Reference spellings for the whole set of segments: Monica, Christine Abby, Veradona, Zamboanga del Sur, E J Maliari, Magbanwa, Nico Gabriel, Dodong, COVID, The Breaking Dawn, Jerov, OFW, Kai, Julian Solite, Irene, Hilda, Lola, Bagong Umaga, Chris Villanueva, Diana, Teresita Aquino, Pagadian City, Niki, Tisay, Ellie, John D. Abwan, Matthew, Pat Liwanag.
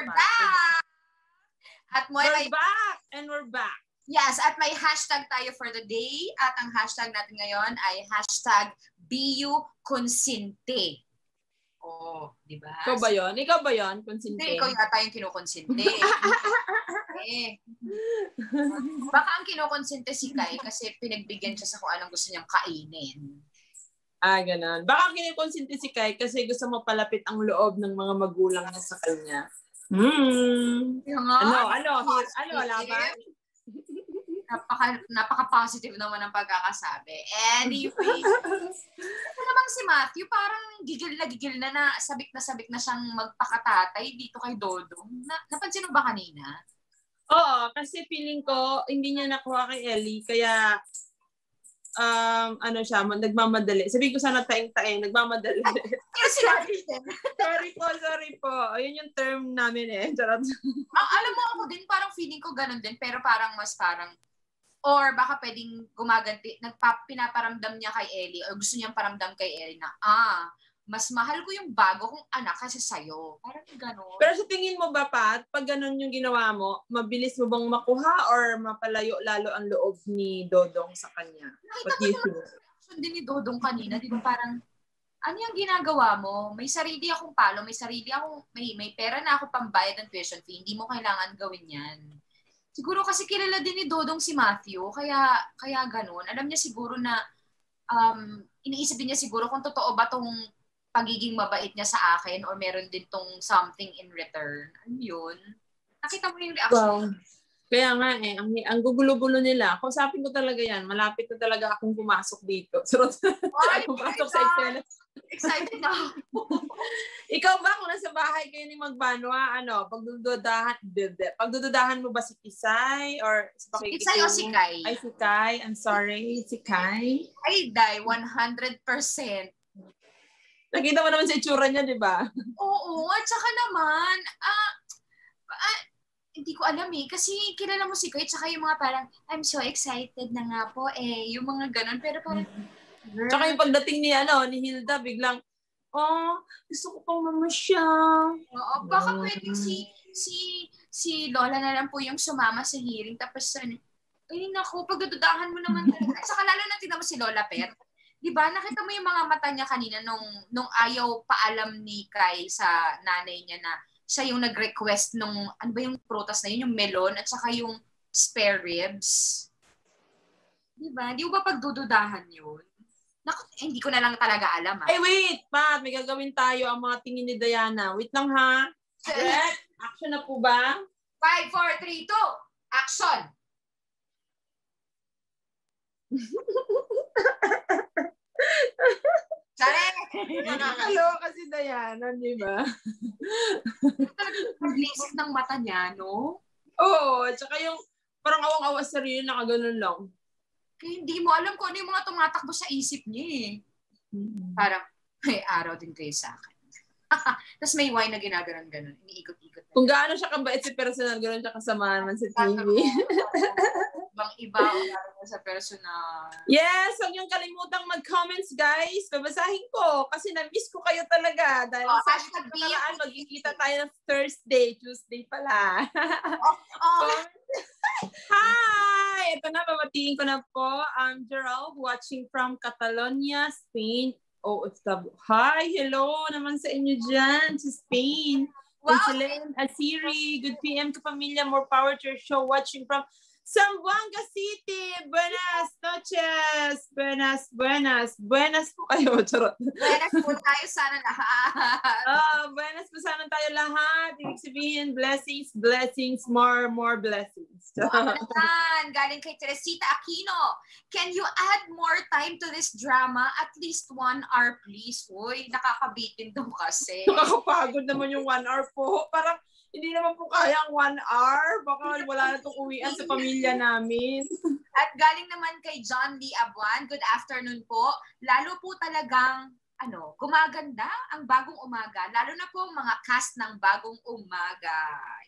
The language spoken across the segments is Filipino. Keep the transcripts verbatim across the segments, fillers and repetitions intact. we're back! At my, we're my, back! And we're back! Yes, at may hashtag tayo for the day. At ang hashtag natin ngayon ay hashtag B U Consinte. Oh, di ba? Ikaw ba yun? Ikaw ba yun? Consinte? Hindi, ikaw yata yung kinukonsinte. eh. Baka ang kinukonsinte si Kai kasi pinagbigyan siya sa kung anong gusto niyang kainin. Ah, ganun. Baka kinukonsinte si Kai kasi gusto mapalapit ang loob ng mga magulang na sa kanya. Hmm. Ano? Ano? Ano? Laban? Napaka, napaka-positive naman ang pagkakasabi. Anyway, ito naman si Matthew, parang gigil na gigil na na, sabik na sabik na siyang magpakatatay dito kay Dodong. Na, napansin mo ba kanina? Oo, kasi feeling ko, hindi niya nakuha kay Ellie, kaya um, ano siya, nagmamadali. Sabihin ko sana taing-taing, nagmamadali. sorry, sorry po, sorry po. Ayun yung term namin eh. ah, alam mo ako din, parang feeling ko ganun din, pero parang mas parang or baka pwedeng gumaganti, nagpapinaparamdam niya kay Ellie o gusto niyang paramdam kay Ellie na, ah, mas mahal ko yung bago kong anak kasi sa'yo. Parang gano'n. Pero sa tingin mo ba, Pat, pag gano'n yung ginawa mo, mabilis mo bang makuha or mapalayo lalo ang loob ni Dodong sa kanya? Nakita ko yung reaction din ni Dodong kanina, di ba parang, ano yung ginagawa mo? May sarili akong palo, may sarili akong, may, may pera na ako pambayad ng tuition fee, hindi mo kailangan gawin yan. Siguro kasi kilala din ni Dodong si Matthew, kaya kaya ganun. Alam niya siguro na, um, iniisip din niya siguro kung totoo ba tong pagiging mabait niya sa akin or meron din tong something in return. Ano yun? Nakita mo yung reaction? Wow. Kaya nga eh, ang, ang gugulo-gulo nila. Kung sabihin ko talaga yan, malapit na talaga akong pumasok dito. Sarot na pumasok sa Excel. Excited na ako. Ikaw ba, kung nasa bahay kayo ni Magbanwa, ano, pagdududahan, pagdududahan mo ba si Tisay or si Pakikik? Tisay o si Kai? Ay, si Kai. I'm sorry. Si Kai. Ay, die. one hundred percent. Nakita mo naman sa itsura niya, di ba? Oo. At saka naman, ah, ah, hindi ko alam eh. Kasi kilala mo si Kai, tsaka yung mga parang, I'm so excited na nga po eh. Yung mga ganun. Pero parang, girl. Tsaka yung pagdating ni, ano, ni Hilda, biglang, oh, gusto ko pang mama siya. Oo, baka oh. Pwedeng si, si, si Lola na lang po yung sumama sa hearing. Tapos, ay naku, pagdududahan mo naman. At saka lalo na tignan mo si Lola, Pet. Diba, nakita mo yung mga mata niya kanina nung, nung ayaw paalam ni Kai sa nanay niya na siya yung nag-request nung, ano ba yung prutas na yun? Yung melon at saka yung spare ribs. Diba? Di ba pagdududahan yun? Naku, eh, hindi ko na lang talaga alam. Ha? Hey, wait! Pat, may gagawin tayo ang mga tingin ni Diana. Wait lang ha. Correct? Action na po ba? five, four, three, two. Action! Hello kasi Diana, di ba? Paglisik ng mata niya, no? Oo, at saka yung parang awang-awa sa sarili, nakaganon lang. Kaya hindi mo alam kung ano yung mga tumatakbo sa isip niya eh. Mm-hmm. Parang, may araw din kayo sa akin. Tapos may wine na ginaganon-ganon, iniikot-ikot. Kung gaano siya kabait si personal, ganon siya kasama naman si T V. Ibang-iba ang sa personal. Yes! Huwag niyong kalimutang mag-comments, guys. Babasahin ko kasi na-miss ko kayo talaga. Dahil oh, sa hashtag nakaraan, magkikita tayo ng Thursday. Tuesday pala. Oh, oh. Hi! Ito na, babatiin ko na po. I'm Jerov, watching from Catalonia, Spain. O F W. Hi! Hello naman sa inyo dyan, sa Spain. Wow! Insulin, Asiri, good P M to pamilya. More power to your show. Watching from Zamboanga City! Buenas noches! Buenas, buenas, buenas po kayo. Charot. Buenas po tayo sana lahat. Oh, buenas po sana tayo lahat. Ibig sabihin, blessings, blessings, more, more blessings. Buwan, galing kay Teresita Aquino. Can you add more time to this drama? At least one hour, please. Uy, nakakabitin daw kasi. Nakakapagod naman yung one hour po. Parang, hindi naman po kaya ang one hour. Baka wala na itong uwian sa pamilya namin. At galing naman kay John D. Abwan. Good afternoon po. Lalo po talagang ano, gumaganda ang Bagong Umaga. Lalo na po mga cast ng Bagong Umaga.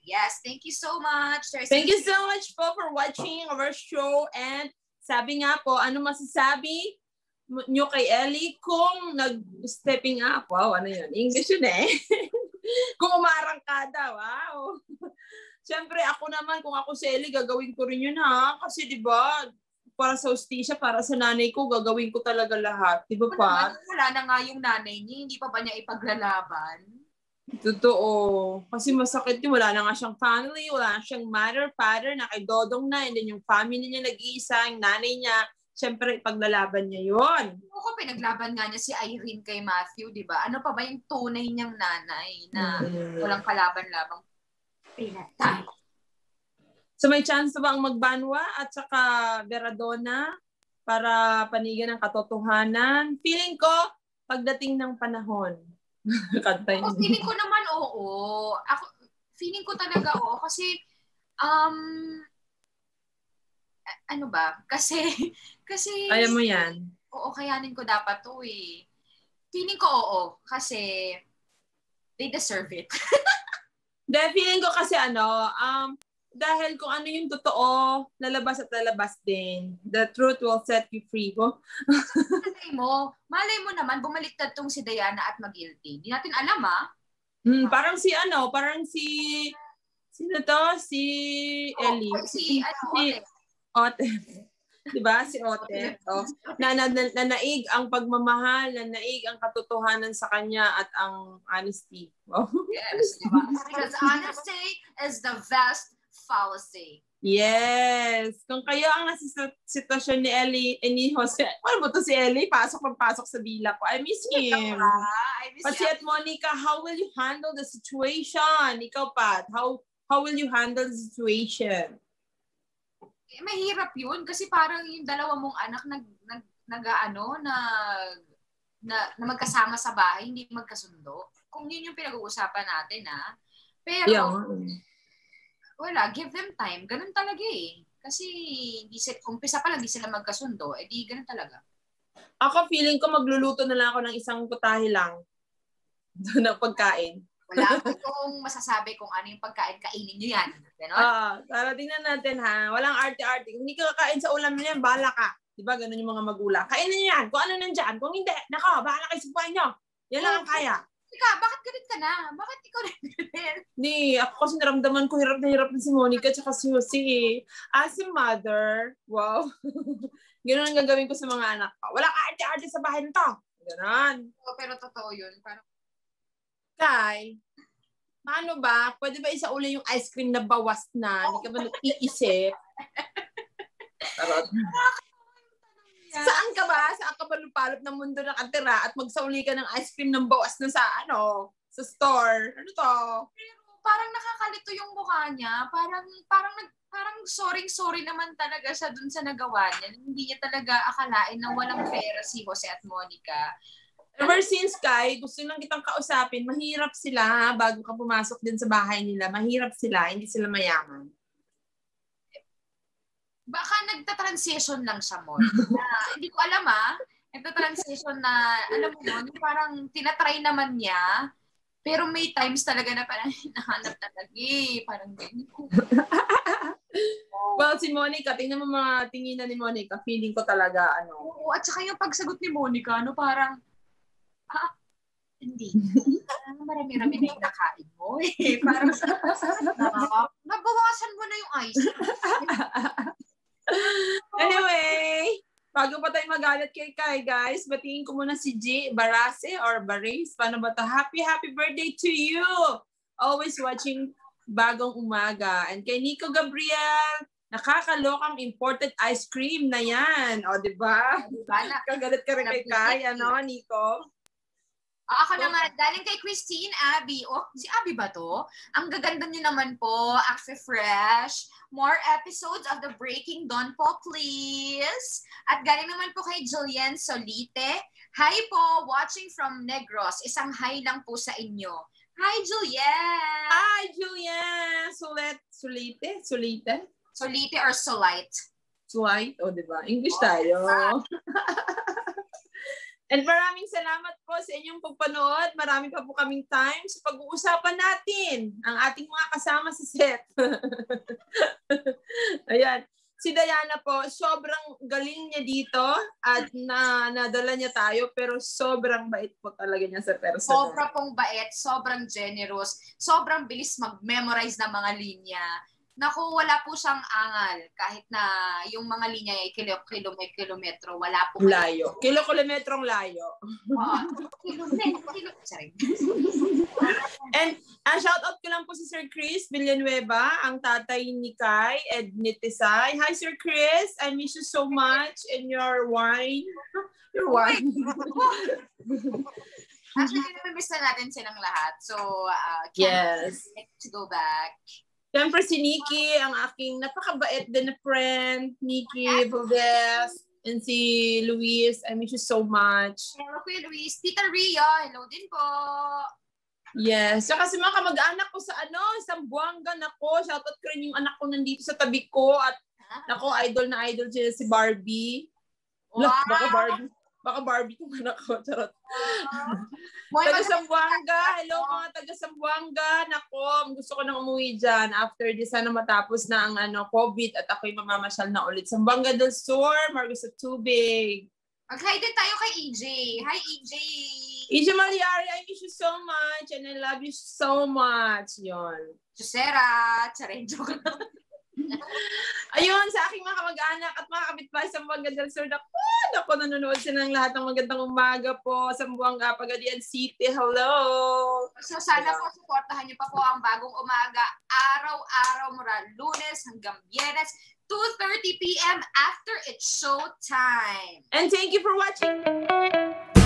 Yes, thank you so much. There's thank you so much po for watching our show. And sabi nga po, ano masasabi nyo kay Ellie kung nag-stepping up? Wow, ano yun? English yun eh. Kung umarang ka daw, wow. Siyempre, ako naman, kung ako si Ellie, gagawin ko rin yun, ha? Kasi, di ba, para sa hostisya, para sa nanay ko, gagawin ko talaga lahat. Di ba, pa? Naman, wala na nga yung nanay niya, hindi pa ba niya ipaglalaban? Totoo. Kasi masakit yun. Wala na nga siyang family, wala na siyang mother, father, na kay Dodong na, and then yung family niya nag-iisa, yung nanay niya, siyempre, ipaglalaban niya yun. Oo, pinaglaban nga niya si Irene kay Matthew, di ba? Ano pa ba yung tunay niyang nanay na walang kalaban-labang pinatay? So, may chance ba ang magbanwa at saka Veradona para panigan ng katotohanan? Feeling ko, pagdating ng panahon. Kantay. Oh, feeling ko naman oo. Ako feeling ko talaga oo kasi um ano ba? Kasi kasi kaya mo 'yan. Oo, kayanin ko dapat 'to eh. Feeling ko oo kasi they deserve it. Dahil feeling ko kasi ano, um dahil kung ano yung totoo, lalabas at lalabas din. The truth will set you free. Mo. Malay mo, malay mo naman, bumaliktad tong si Diana at mag-guilty. Hindi natin alam, ah. Hmm, parang si ano, parang si... Sino to? Si Ellie. Oh, si, ano, si Ote. Ote. Diba? Si Ote. Oh. Na, na, na, nanaig ang pagmamahal, nanaig ang katotohanan sa kanya at ang honesty. Oh. Yes, diba? Because honesty is the best policy. Yes. Kung kayo ang nasa sitwasyon ni Ellie and ni Jose, ano ba to si Ellie? Pasok ng pasok sa bila ko. I miss him. I miss Pati at Monica, how will you handle the situation? Ikaw, Pat, how how will you handle the situation? Eh, mahirap yun kasi parang yung dalawa mong anak nag nag nag-aano na na, na magkasama sa bahay, hindi magkasundo. Kung yun yung pinag-uusapan natin, ha? Pero yeah. Wala, give them time. Ganun talaga eh. Kasi di sila, umpisa pa lang di sila magkasundo, eh di ganun talaga. Ako feeling ko magluluto na lang ako ng isang putahe lang ng pagkain. Wala akong masasabi kung ano yung pagkain. Kainin nyo yan. Ganun? Oo. Tara, tingnan natin ha. Walang arte-arte. Hindi ka kakain sa ulam nyo yan, bahala ka. Diba? Ganun yung mga magulang. Kainin nyo yan. Kung ano nandyan. Kung hindi, nako, bahala kayo sa buhay nyo. Yan lang ang kaya. Ika, bakit ganit ka na? Bakit ikaw rin ganit? Hindi, ako kasi naramdaman ko hirap na hirap na si Monica tsaka si Jose. As a mother, wow. Ganun ang gagawin ko sa mga anak ko. Walang arte-arte sa bahay nito. Ganun. Oh, pero totoo yun. Parang... Kai, paano ba? Pwede ba isauli yung ice cream na bawas na? Hindi ka ba nag-iisip? Tarot. Yes. Saan ka ba? Saan ka ba lupalop ng mundo na katira at magsauli ka ng ice cream ng bawas na sa ano? Sa store? Ano to? Pero parang nakakalito yung mukha niya. Parang, parang, parang sorry-sorry naman talaga siya dun sa nagawa niya. Hindi niya talaga akalain na walang pera si Jose at Monica. Ever since, Kai, gusto lang kitang kausapin. Mahirap sila ha? Bago ka pumasok din sa bahay nila. Mahirap sila. Hindi sila mayaman. Baka nagta-transition lang siya mo. Uh, hindi ko alam ah. Nagta-transition na, alam mo yun, parang tinatry naman niya. Pero may times talaga na parang hinahanap talaga eh. Parang ganyan. Well, si Monica, tingnan mo mga tinginan ni Monica. Feeling ko talaga, ano. Oo, at saka yung pagsagot ni Monica, ano, parang, ah, hindi. Uh, marami-rami na yung nakain mo eh. Parang sa, uh, nabawasan mo na yung ice. Anyway, bago pa tayo magalit kay Kai, guys, batiin ko muna si G. Barase or Baris. Paano ba ito? Happy, happy birthday to you! Always watching Bagong Umaga. And kay Nico Gabriel, nakakalokang imported ice cream na yan. O, diba? Kagalit ka rin kay Kai, ano, Nico? Ako naman, galing kay Christine Abby. Oh, si Abby ba to? Ang gaganda niyo naman po. Axe Fresh. More episodes of The Breaking Dawn po, please. At galing naman po kay Julian Solite. Hi po, watching from Negros. Isang hi lang po sa inyo. Hi, Julian! Hi, Julian! Solite? Solite? Solite? Solite or Solite? Solite? O, oh, diba? English tayo. Oh, and maraming salamat po sa inyong pagpanood. Marami pa po kaming time sa pag-uusapan natin ang ating mga kasama sa set. Ayan. si Diana po, sobrang galing niya dito at na, nadala niya tayo pero sobrang bait po talaga niya sa person. Sobra pong bait, sobrang generous, sobrang bilis mag-memorize ng mga linya. Naku, wala po siyang angal kahit na yung mga linya ay kilo-kilometro, wala po. Layo. Kilo-kilometrong layo. Wow. Kilo-kilometro. And uh, shout out ko lang po si Sir Chris Villanueva, ang tatay ni Kai and ni Tisay. Hi Sir Chris, I miss you so much and your wine. Your wine. Actually, nami-miss na natin silang lahat. So, uh, yes. Let's go back. Siyempre si Niki, ang aking napakabait din na friend, Niki Valdez, and si Luis, I miss you so much. Hello Kuya Luis, Tita Rio, hello din po. Yes, so kasi mga kamag-anak ko sa ano, Zamboanga nako, shoutout ko rin yung anak ko nandito sa tabi ko at nako idol na idol siya si Barbie. Wow. Look, baka Barbie. Baka Barbie kung anak ko, charot. Uh, Taga-Zamboanga, hello mga taga-Zamboanga. Nako, gusto ko nang umuwi dyan. After this, sana matapos na ang ano, COVID at ako'y mamamasyal na ulit. Zamboanga del Sur, Marcos at Tubig. Mag-hi din tayo kay E J. Hi, E J. E J Maliari, I miss you so much and I love you so much. Yun. Chusera, charenjo ka lang. Ayun, sa aking mga kamag-anak at mga kapitbahay sa Zamboanga del Sur, naku, naku, nanonood sila ng lahat ng magandang umaga po sa Zamboanga, Pagadian City, hello! So sana po, supportahan niyo pa po ang Bagong Umaga, araw-araw mula Lunes hanggang Biyernes, two thirty p m after it's showtime. And thank you for watching!